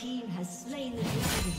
team has slain the dragon.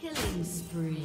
Killing spree.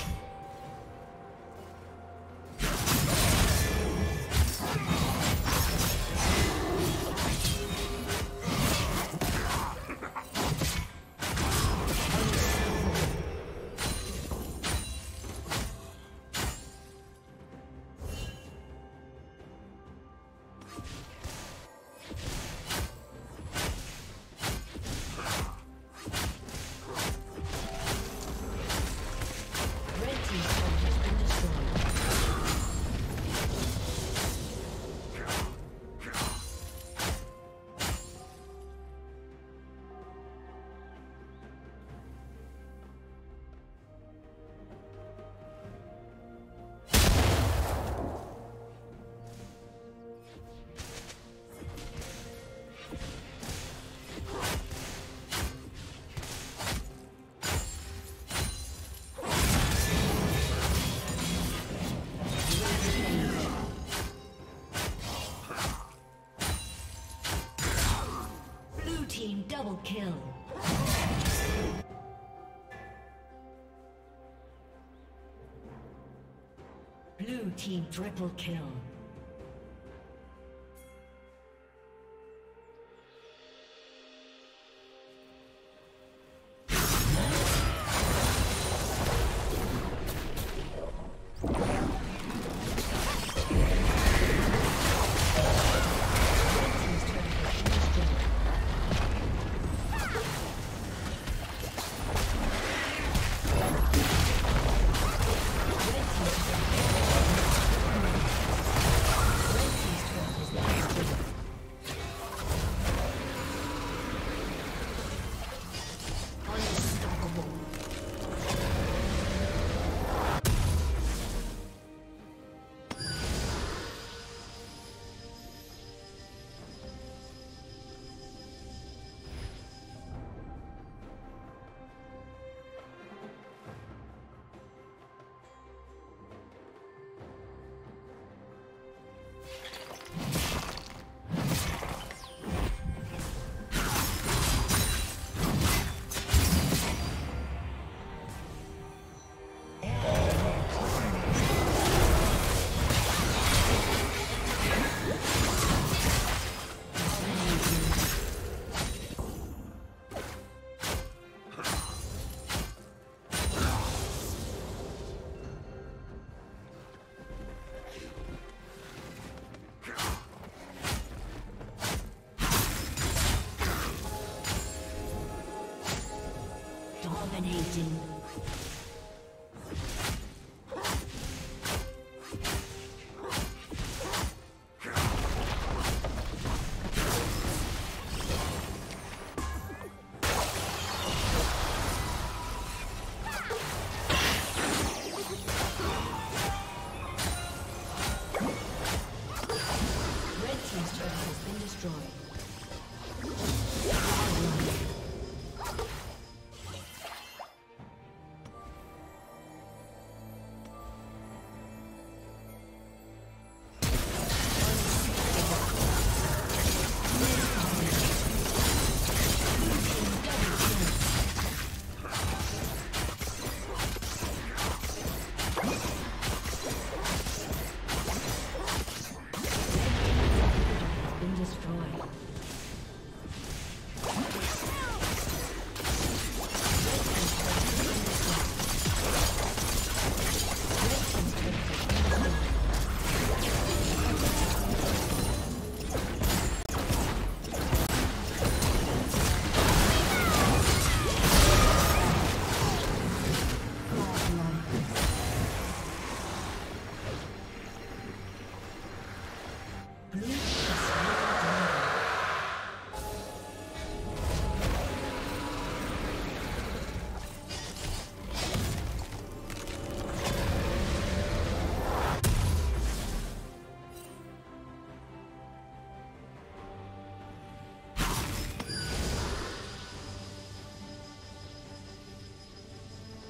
Double kill. Blue team triple kill. Dominating.